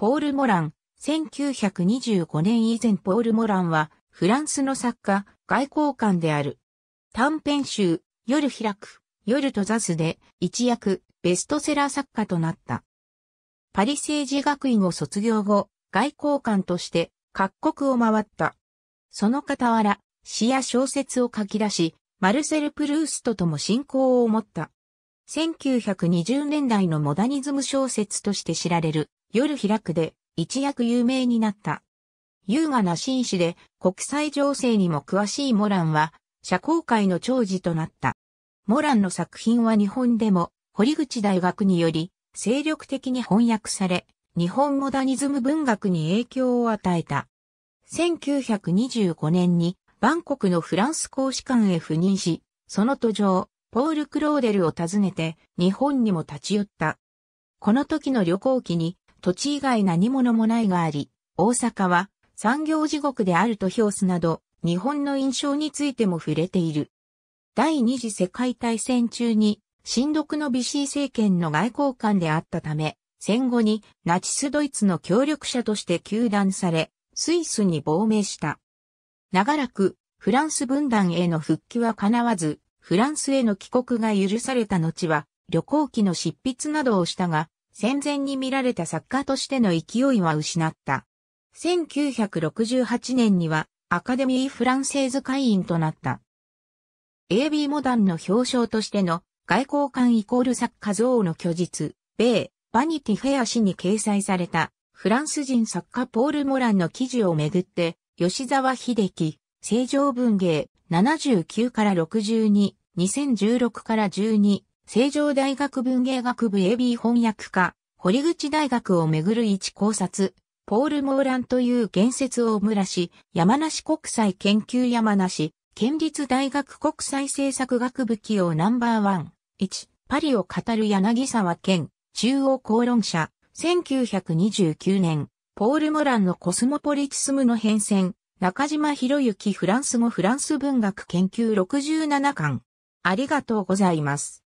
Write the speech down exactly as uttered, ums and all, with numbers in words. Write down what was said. ポール・モラン、せんきゅうひゃくにじゅうごねん以前ポール・モランは、フランスの作家、外交官である。短編集、夜開く、夜閉ざすで、一躍、ベストセラー作家となった。パリ政治学院を卒業後、外交官として、各国を回った。その傍ら、詩や小説を書き出し、マルセル・プルーストとも親交を持った。せんきゅうひゃくにじゅうねんだいのモダニズム小説として知られる、夜開くで、一躍有名になった。優雅な紳士で、国際情勢にも詳しいモランは、社交界の寵児となった。モランの作品は日本でも、堀口大学により、精力的に翻訳され、日本モダニズム文学に影響を与えた。せんきゅうひゃくにじゅうごねんに、バンコクのフランス公使館へ赴任し、その途上、ポール・クローデルを訪ねて、日本にも立ち寄った。この時の旅行記に、土地以外何者もないがあり、大阪は産業地獄であると評すなど、日本の印象についても触れている。第二次世界大戦中に、親独のビシー政権の外交官であったため、戦後にナチスドイツの協力者として糾弾され、スイスに亡命した。長らくフランス分断への復帰は叶わず、フランスへの帰国が許された後は、旅行記の執筆などをしたが、戦前に見られた作家としての勢いは失った。せんきゅうひゃくろくじゅうはちねんにはアカデミー・フランセーズ会員となった。エービー モダンの表彰としての外交官イコール作家憎悪の虚実、米、バニティフェア誌に掲載されたフランス人作家ポール・モランの記事をめぐって、吉沢秀樹、成城文芸、ななじゅうきゅうからろくじゅうに、にせんじゅうろくからじゅうに、成城大学文芸学部 エービー 翻訳家、堀口大学をめぐる一考察、ポール・モランという言説をむらし、山梨国際研究山梨、県立大学国際政策学部起用ナンバーワン、いち、パリを語る柳沢健、中央公論社、せんきゅうひゃくにじゅうきゅうねん。ポール・モランのコスモポリティスムの変遷、中島博之フランス語フランス文学研究ろくじゅうななかん。ありがとうございます。